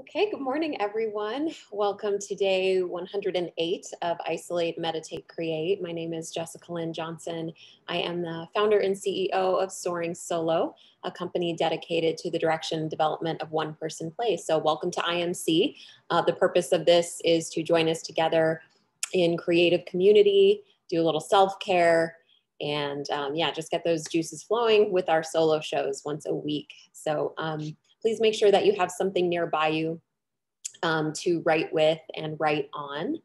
Okay, good morning, everyone. Welcome to day 108 of Isolate, Meditate, Create. My name is Jessica Lynn Johnson. I am the founder and CEO of Soaring Solo, a company dedicated to the direction and development of one person plays. So welcome to IMC. The purpose of this is to join us together in creative community, do a little self-care, and yeah, just get those juices flowing with our solo shows once a week. So please make sure that you have something nearby you to write with and write on.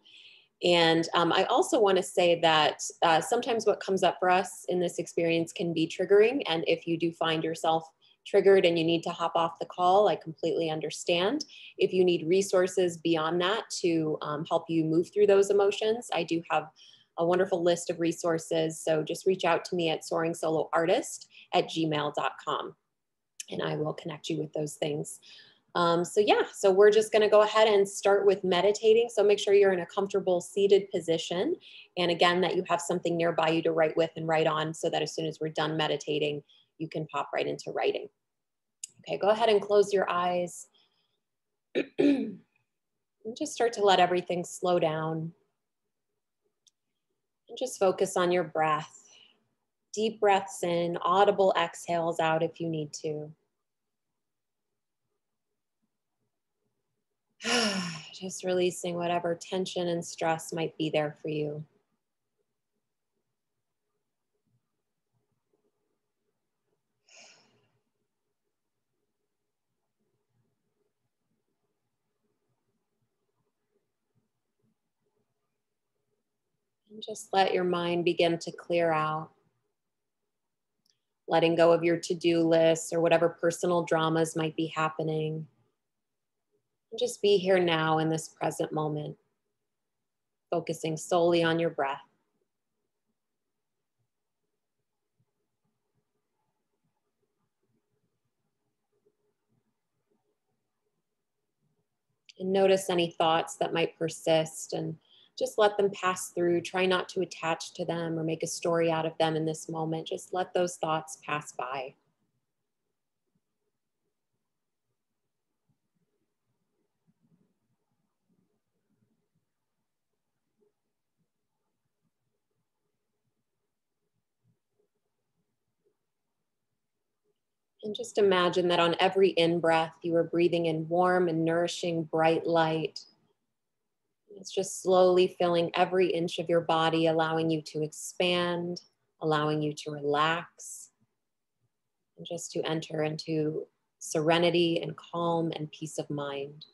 And I also want to say that sometimes what comes up for us in this experience can be triggering. And if you do find yourself triggered and you need to hop off the call, I completely understand. If you need resources beyond that to help you move through those emotions, I do have a wonderful list of resources. So just reach out to me at soaringsoloartist@gmail.com. And I will connect you with those things. So yeah, so we're just gonna go ahead and start with meditating. So make sure you're in a comfortable seated position. And again, that you have something nearby you to write with and write on so that as soon as we're done meditating, you can pop right into writing. Okay, go ahead and close your eyes. And just start to let everything slow down. And just focus on your breath. Deep breaths in, audible exhales out if you need to. Just releasing whatever tension and stress might be there for you. And just let your mind begin to clear out. Letting go of your to-do lists or whatever personal dramas might be happening. And just be here now in this present moment, focusing solely on your breath. And notice any thoughts that might persist and just let them pass through. Try not to attach to them or make a story out of them in this moment. Just let those thoughts pass by. And just imagine that on every in-breath, you are breathing in warm and nourishing bright light. It's just slowly filling every inch of your body, allowing you to expand, allowing you to relax, and just to enter into serenity and calm and peace of mind.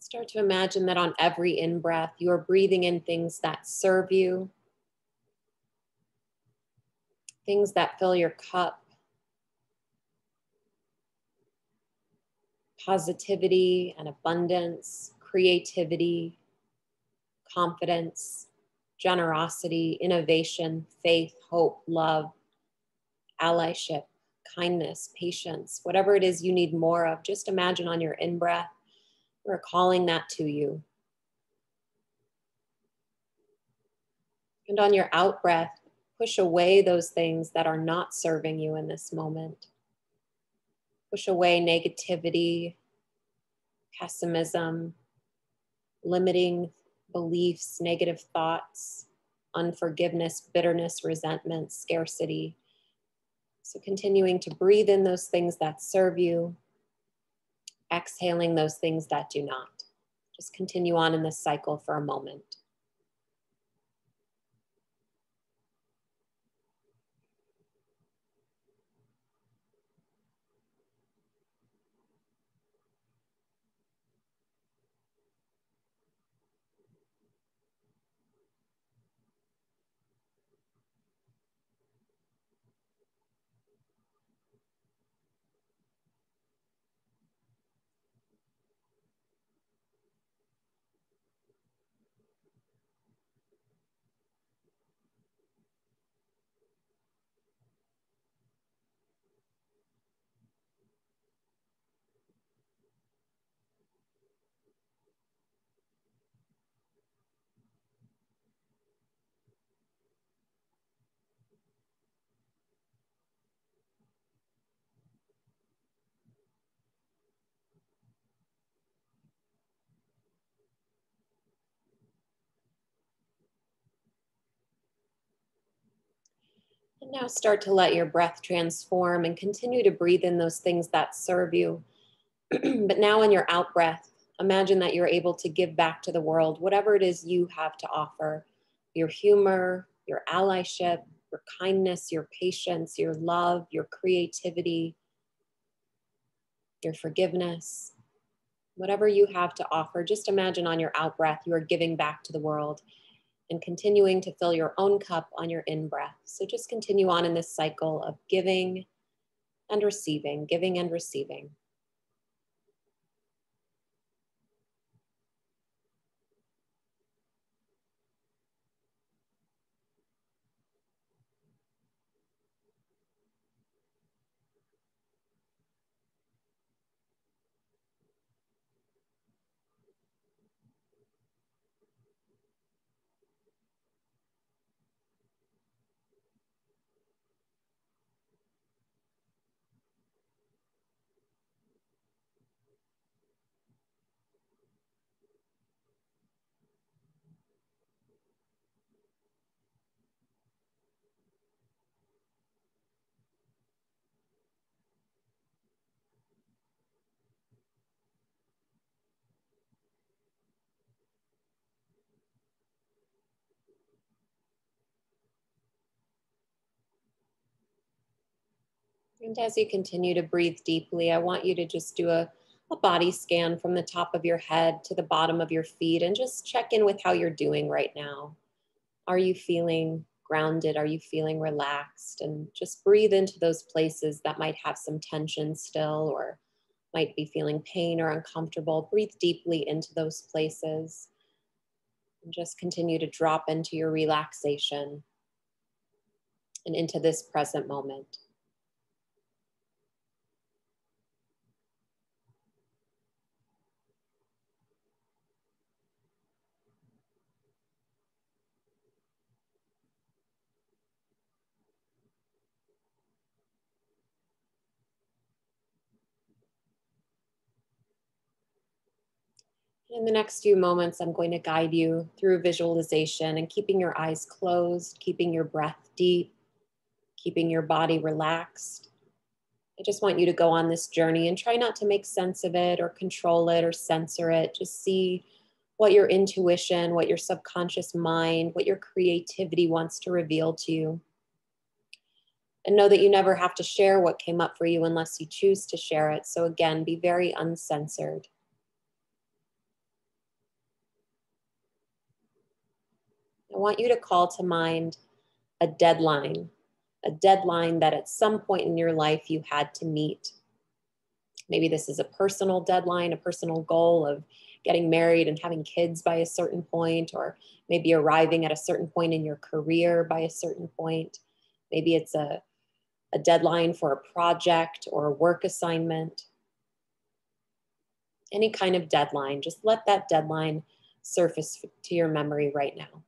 Start to imagine that on every in-breath, you are breathing in things that serve you, things that fill your cup, positivity and abundance, creativity, confidence, generosity, innovation, faith, hope, love, allyship, kindness, patience, whatever it is you need more of, just imagine on your in-breath, we're calling that to you. And on your out breath, push away those things that are not serving you in this moment. Push away negativity, pessimism, limiting beliefs, negative thoughts, unforgiveness, bitterness, resentment, scarcity. So continuing to breathe in those things that serve you. Exhaling those things that do not. Just continue on in this cycle for a moment. now start to let your breath transform and continue to breathe in those things that serve you. But now in your out breath, imagine that you're able to give back to the world, whatever it is you have to offer, your humor, your allyship, your kindness, your patience, your love, your creativity, your forgiveness, whatever you have to offer. Just imagine on your out breath, you are giving back to the world and continuing to fill your own cup on your in breath. So just continue on in this cycle of giving and receiving, giving and receiving. And as you continue to breathe deeply, I want you to just do a body scan from the top of your head to the bottom of your feet and just check in with how you're doing right now. Are you feeling grounded? Are you feeling relaxed? And just breathe into those places that might have some tension still or might be feeling pain or uncomfortable. Breathe deeply into those places and just continue to drop into your relaxation and into this present moment. In the next few moments, I'm going to guide you through visualization and keeping your eyes closed, keeping your breath deep, keeping your body relaxed. I just want you to go on this journey and try not to make sense of it or control it or censor it. Just see what your intuition, what your subconscious mind, what your creativity wants to reveal to you. And know that you never have to share what came up for you unless you choose to share it. So again, be very uncensored. I want you to call to mind a deadline that at some point in your life you had to meet. Maybe this is a personal deadline, a personal goal of getting married and having kids by a certain point, or maybe arriving at a certain point in your career by a certain point. Maybe it's a deadline for a project or a work assignment. Any kind of deadline, just let that deadline surface to your memory right now.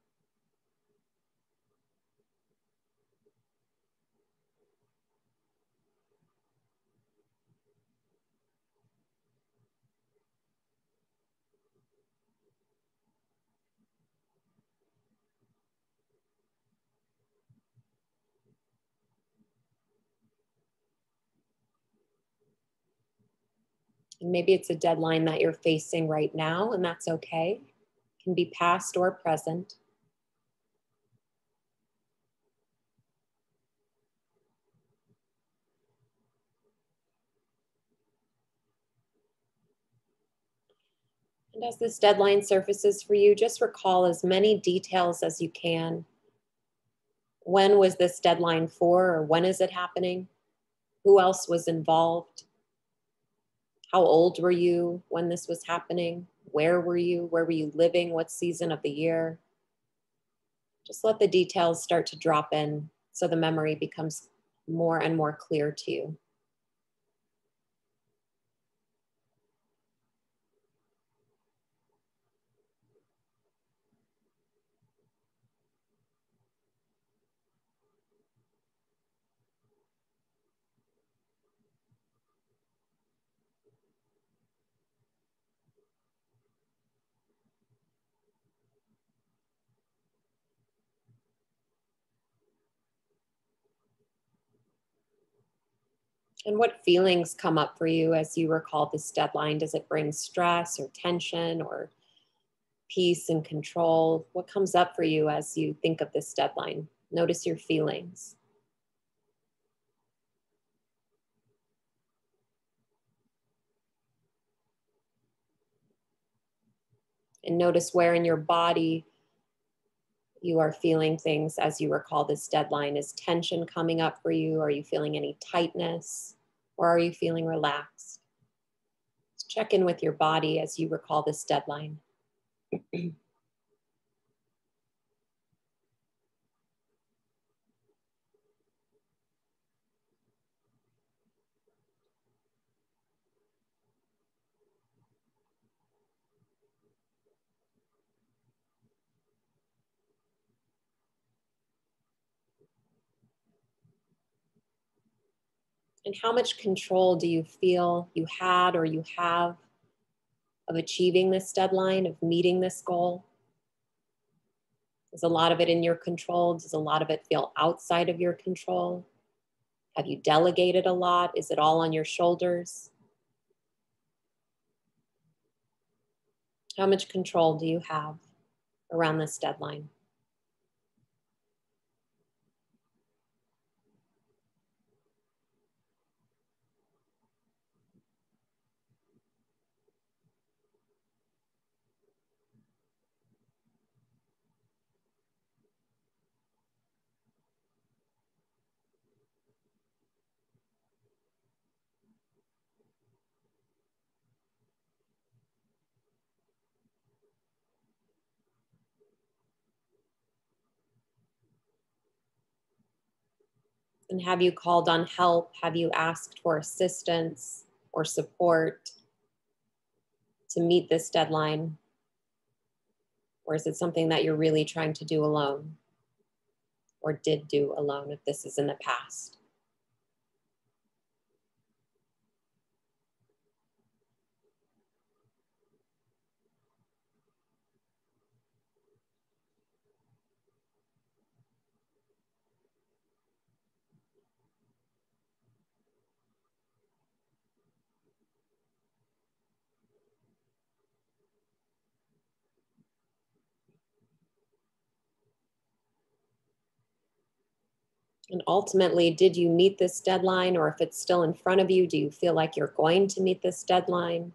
Maybe it's a deadline that you're facing right now, and that's okay. It can be past or present. And as this deadline surfaces for you, just recall as many details as you can. When was this deadline for, or when is it happening? Who else was involved? How old were you when this was happening? Where were you? Where were you living? What season of the year? Just let the details start to drop in so the memory becomes more and more clear to you. And what feelings come up for you as you recall this deadline? Does it bring stress or tension or peace and control? What comes up for you as you think of this deadline? Notice your feelings. And notice where in your body you are feeling things as you recall this deadline. Is tension coming up for you? Are you feeling any tightness? Or are you feeling relaxed? Let's check in with your body as you recall this deadline. And how much control do you feel you had or you have of achieving this deadline, of meeting this goal? Is a lot of it in your control? Does a lot of it feel outside of your control? Have you delegated a lot? Is it all on your shoulders? How much control do you have around this deadline? And have you called on help? Have you asked for assistance or support to meet this deadline? Or is it something that you're really trying to do alone or did do alone if this is in the past? And ultimately, did you meet this deadline? Or if it's still in front of you, do you feel like you're going to meet this deadline?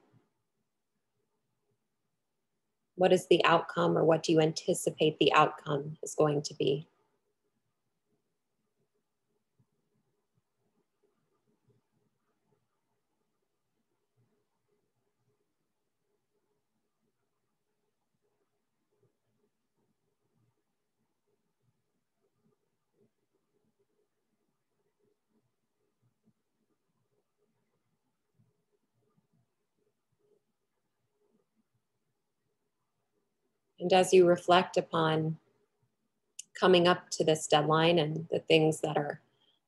What is the outcome, or what do you anticipate the outcome is going to be? And as you reflect upon coming up to this deadline and the things that are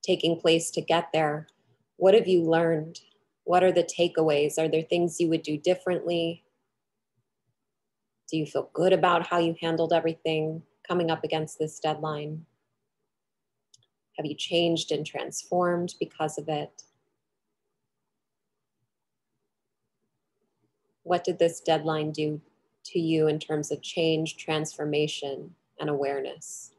taking place to get there, what have you learned? What are the takeaways? Are there things you would do differently? Do you feel good about how you handled everything coming up against this deadline? Have you changed and transformed because of it? What did this deadline do to you in terms of change, transformation, and awareness?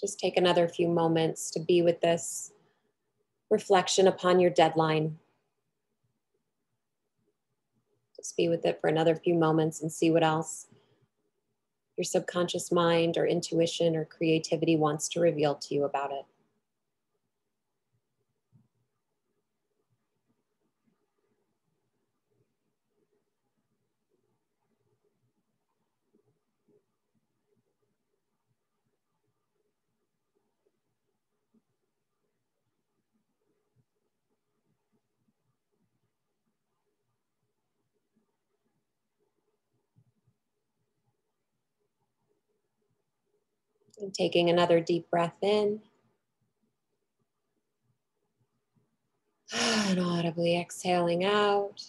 Just take another few moments to be with this reflection upon your deadline. Just be with it for another few moments and see what else your subconscious mind or intuition or creativity wants to reveal to you about it. And taking another deep breath in. And audibly exhaling out.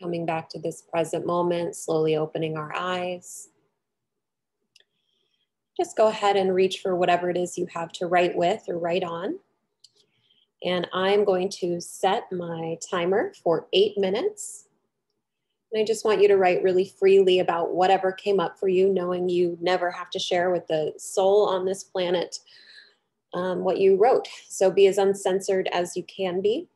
Coming back to this present moment, slowly opening our eyes. Just go ahead and reach for whatever it is you have to write with or write on. And I'm going to set my timer for 8 minutes. And I just want you to write really freely about whatever came up for you, knowing you never have to share with the soul on this planet what you wrote. So be as uncensored as you can be.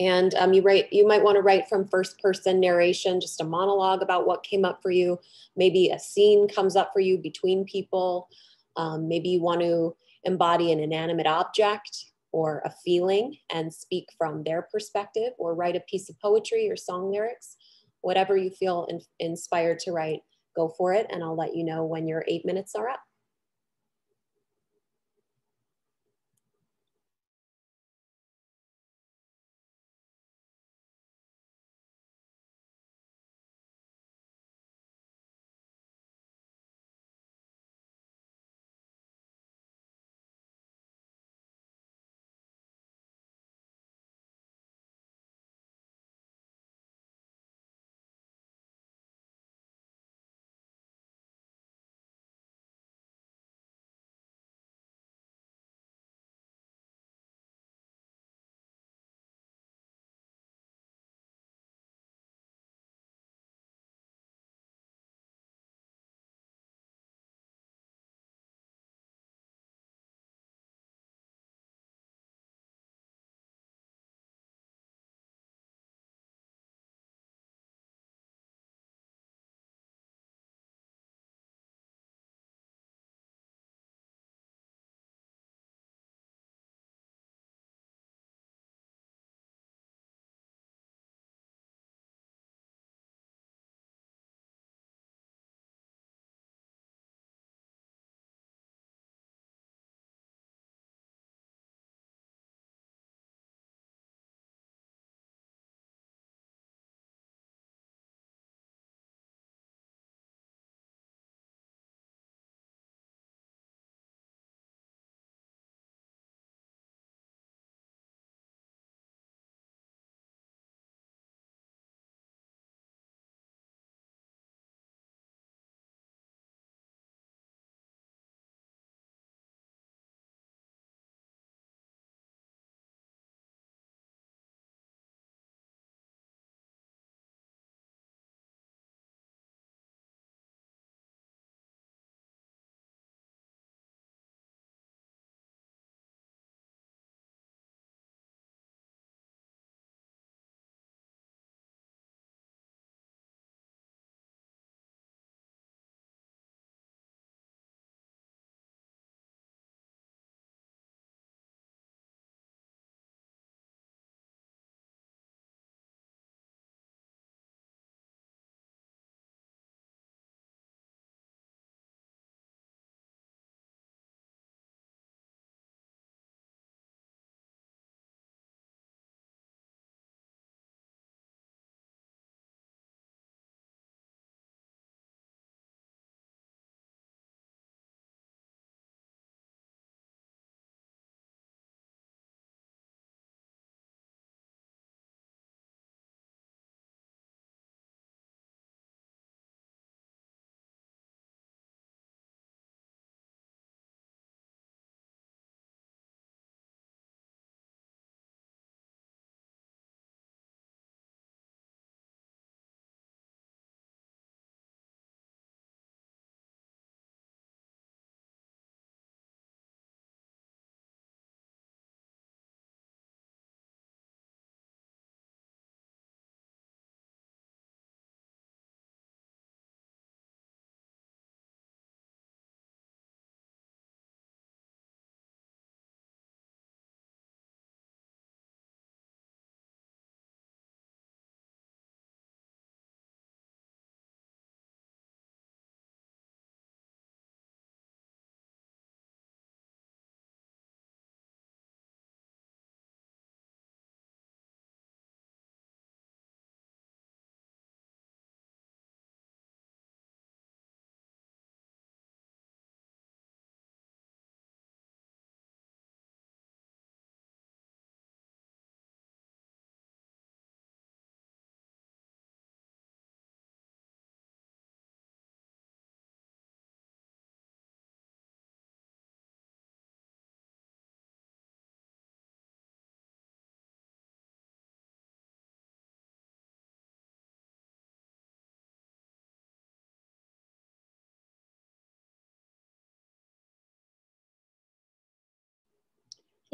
And you might want to write from first person narration, just a monologue about what came up for you. Maybe a scene comes up for you between people. Maybe you want to embody an inanimate object or a feeling and speak from their perspective, or write a piece of poetry or song lyrics. Whatever you feel inspired to write, go for it. And I'll let you know when your 8 minutes are up.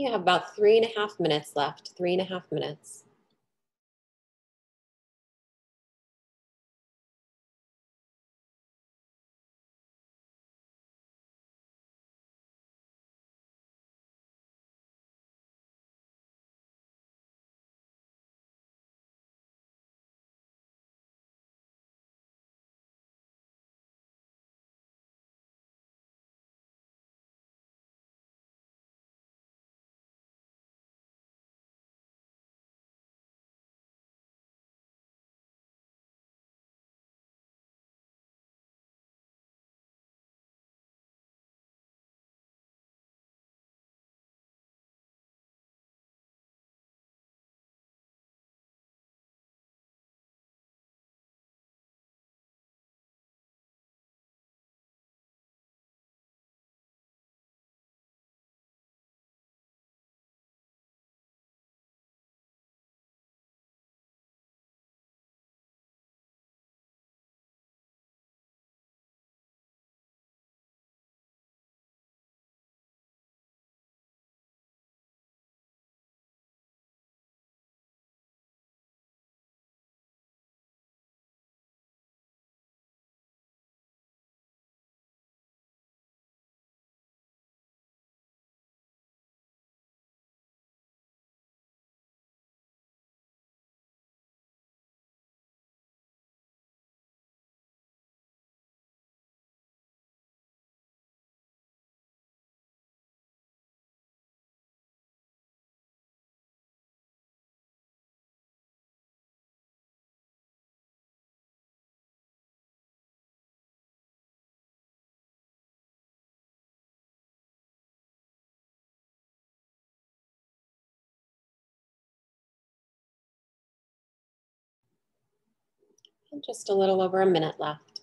You have about 3.5 minutes left, 3.5 minutes. And just a little over a minute left.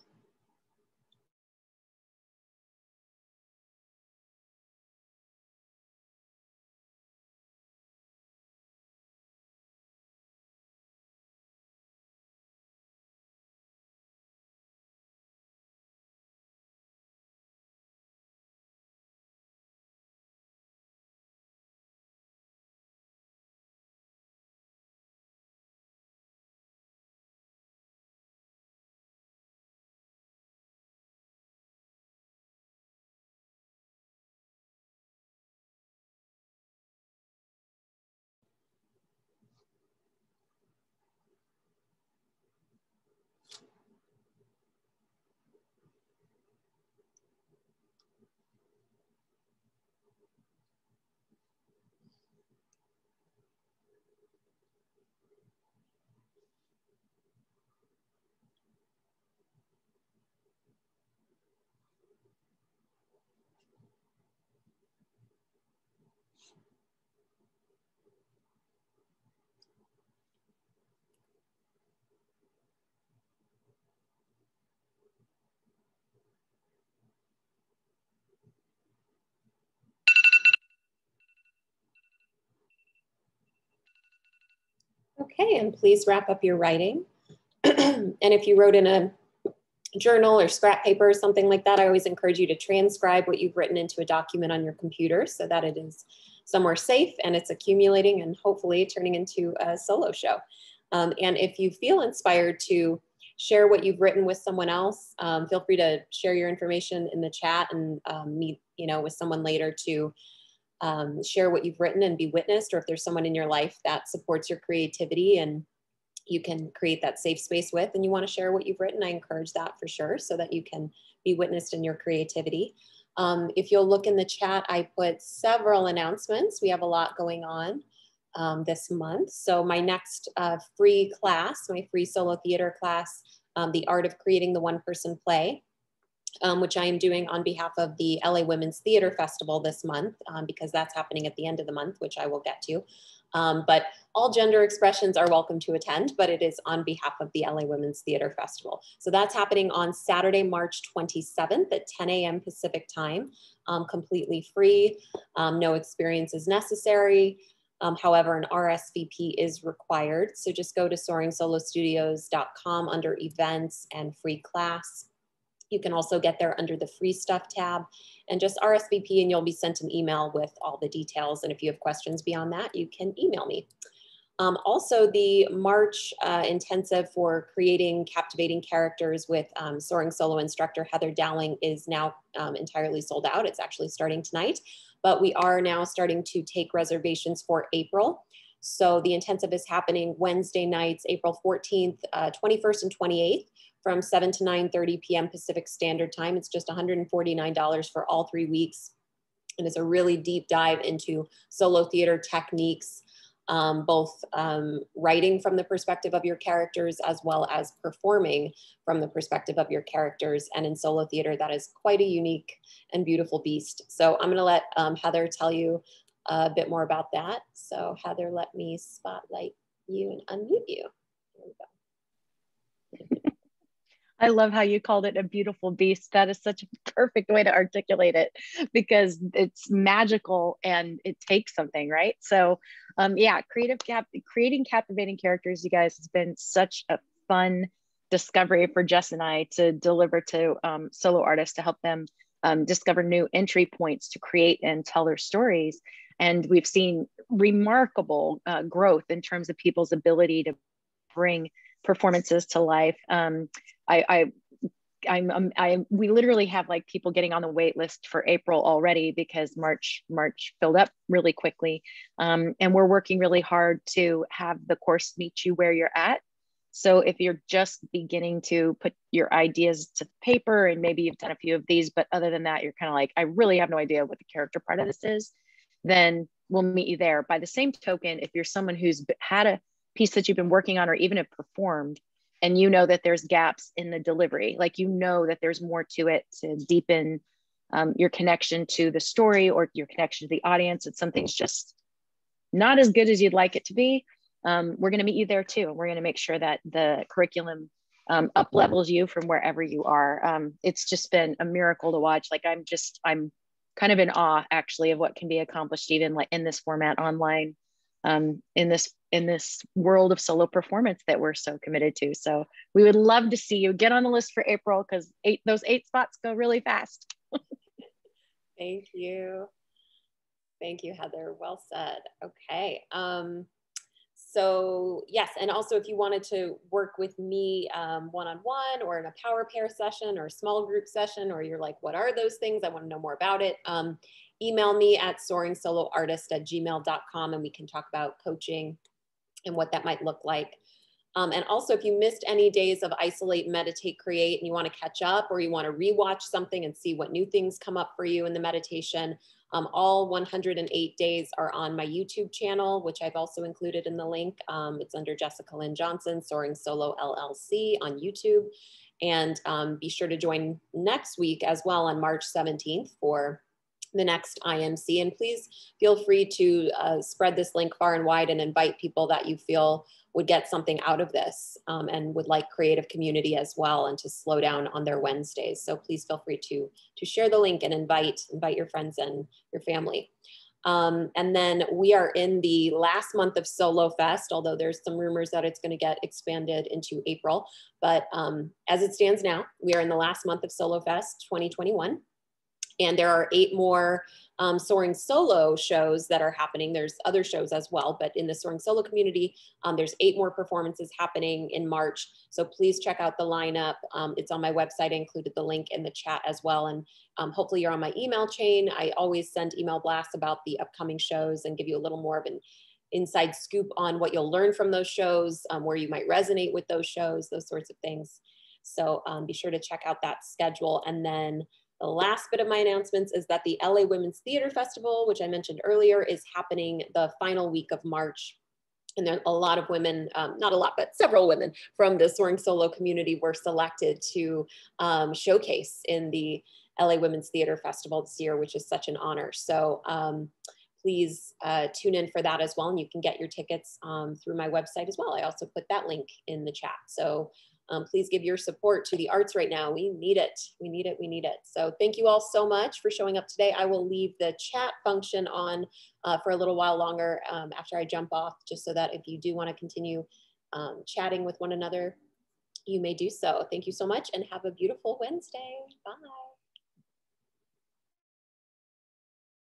Okay, and please wrap up your writing. And if you wrote in a journal or scrap paper or something like that, I always encourage you to transcribe what you've written into a document on your computer so that it is somewhere safe and it's accumulating and hopefully turning into a solo show. And if you feel inspired to share what you've written with someone else, feel free to share your information in the chat and meet, with someone later to share what you've written and be witnessed, or if there's someone in your life that supports your creativity and you can create that safe space with and you want to share what you've written, I encourage that for sure so that you can be witnessed in your creativity. If you'll look in the chat, I put several announcements. We have a lot going on this month. So my next free class, my free solo theater class, The Art of Creating the One-Person Play, which I am doing on behalf of the LA Women's Theater Festival this month, because that's happening at the end of the month, which I will get to. But all gender expressions are welcome to attend, but it is on behalf of the LA Women's Theater Festival. So that's happening on Saturday, March 27th at 10 a.m. Pacific time, completely free, no experience is necessary. However, an RSVP is required. So just go to SoaringSoloStudios.com under events and free class. You can also get there under the free stuff tab, and just RSVP and you'll be sent an email with all the details. And if you have questions beyond that, you can email me. Also, the March intensive for creating captivating characters with Soaring Solo instructor Heather Dowling is now entirely sold out. It's actually starting tonight, but we are now starting to take reservations for April. So the intensive is happening Wednesday nights, April 14th, 21st and 28th from 7 to 9:30 p.m. Pacific Standard Time. It's just $149 for all 3 weeks. And it's a really deep dive into solo theater techniques, both writing from the perspective of your characters as well as performing from the perspective of your characters. And in solo theater, that is quite a unique and beautiful beast. So I'm gonna let Heather tell you a bit more about that. So Heather, let me spotlight you and unmute you. There we go. I love how you called it a beautiful beast. That is such a perfect way to articulate it, because it's magical and it takes something, right? So yeah, creating captivating characters, you guys, has been such a fun discovery for Jess and I to deliver to solo artists to help them discover new entry points to create and tell their stories. And we've seen remarkable growth in terms of people's ability to bring performances to life. We literally have like people getting on the wait list for April already, because March filled up really quickly. And we're working really hard to have the course meet you where you're at. So if you're just beginning to put your ideas to paper, and maybe you've done a few of these, but other than that, you're kind of like, I really have no idea what the character part of this is, then we'll meet you there. By the same token, if you're someone who's had a piece that you've been working on or even have performed, and you know that there's gaps in the delivery, like you know that there's more to it to deepen your connection to the story or your connection to the audience, and something's just not as good as you'd like it to be, we're going to meet you there too. And we're going to make sure that the curriculum up levels you from wherever you are. It's just been a miracle to watch. Like I'm kind of in awe actually of what can be accomplished even like in this format online, in this world of solo performance that we're so committed to. So we would love to see you get on the list for April, because those eight spots go really fast. Thank you. Thank you, Heather. Well said. Okay. So yes, and also if you wanted to work with me one-on-one or in a power pair session or a small group session, or you're like, what are those things? I want to know more about it. Email me at soringsoloartist@gmail.com, and we can talk about coaching and what that might look like. And also if you missed any days of Isolate, Meditate, Create, and you want to catch up, or you want to rewatch something and see what new things come up for you in the meditation, all 108 days are on my YouTube channel, which I've also included in the link. It's under Jessica Lynn Johnson, Soaring Solo LLC on YouTube. And be sure to join next week as well on March 17th for the next IMC. And please feel free to spread this link far and wide and invite people that you feel would get something out of this and would like creative community as well, and to slow down on their Wednesdays. So please feel free to share the link and invite your friends and your family. And then we are in the last month of Solo Fest, although there's some rumors that it's going to get expanded into April. But as it stands now, we are in the last month of Solo Fest 2021. And there are 8 more Soaring Solo shows that are happening. There's other shows as well, but in the Soaring Solo community, there's 8 more performances happening in March. So please check out the lineup. It's on my website. I included the link in the chat as well. And hopefully you're on my email chain. I always send email blasts about the upcoming shows and give you a little more of an inside scoop on what you'll learn from those shows, where you might resonate with those shows, those sorts of things. So be sure to check out that schedule. And then the last bit of my announcements is that the LA Women's Theater Festival, which I mentioned earlier, is happening the final week of March. And there are a lot of women, not a lot, but several women from the Soaring Solo community were selected to showcase in the LA Women's Theater Festival this year, which is such an honor. So please tune in for that as well. And you can get your tickets through my website as well. I also put that link in the chat. So please give your support to the arts right now. We need it. We need it. We need it. So thank you all so much for showing up today. I will leave the chat function on for a little while longer after I jump off, just so that if you do want to continue chatting with one another, you may do so. Thank you so much and have a beautiful Wednesday. Bye.